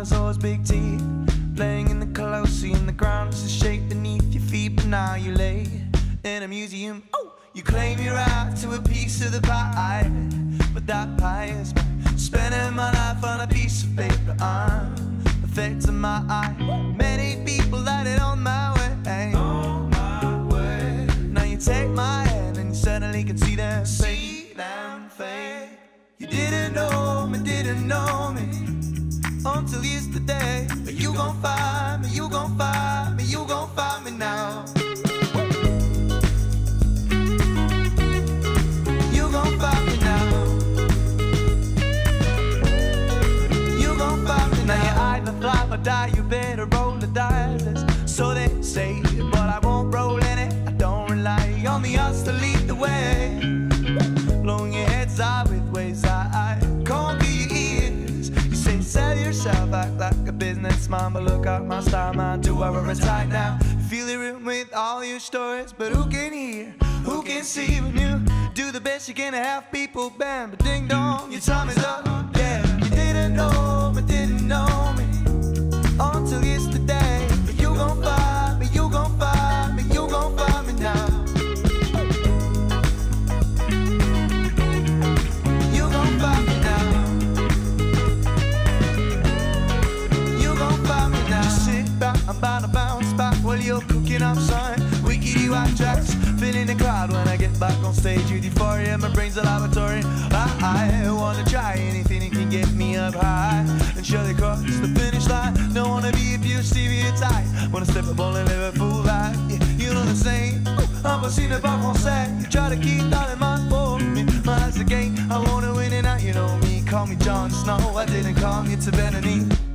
dinosaur's big teeth, playing in the Colosseum. The ground is shaped beneath your feet, but now you lay in a museum. Oh, you claim your right to a piece of the pie, but that pie is mine. Spending my life on a piece of paper, I'm affecting my eye. Many people light it on my way. On my way. Now you take my hand and you suddenly can see them fade. See them fade. You didn't know me, didn't know me until yesterday. But you gon' find me, you gon' find me, you gon' find me now. You gon' find me now. You gon' find me now. Now you either fly or die, you better roll the dice. So they say, but I won't roll in it. I don't rely on the odds to lead the way. Blowing your heads out with ways I can't hear your ears. You say sell yourself, act like a businessman, but look at my style, man. Do I retire now? Feel the room with all your stories, but who can hear? Who can see when you do the best you can to have people bend? But ding dong, your time is up. Yeah, you didn't know me until yesterday. But you gon' find me, you gon' find me, you gon' find me now. I'm bound to bounce back while you're cooking up sign. Wickedy whack tracks, filling the crowd when I get back on stage with euphoria. My brain's a laboratory. I wanna try anything that can get me up high and surely cross the finish line. Don't wanna be a pure stereotype. Wanna step up on and live a full life. Yeah, you know the same. I'm passing about français. You try to keep that in mind for me. My life's a game. I wanna win it out. You know me. Call me Jon Snow. I didn't call you to bend a knee.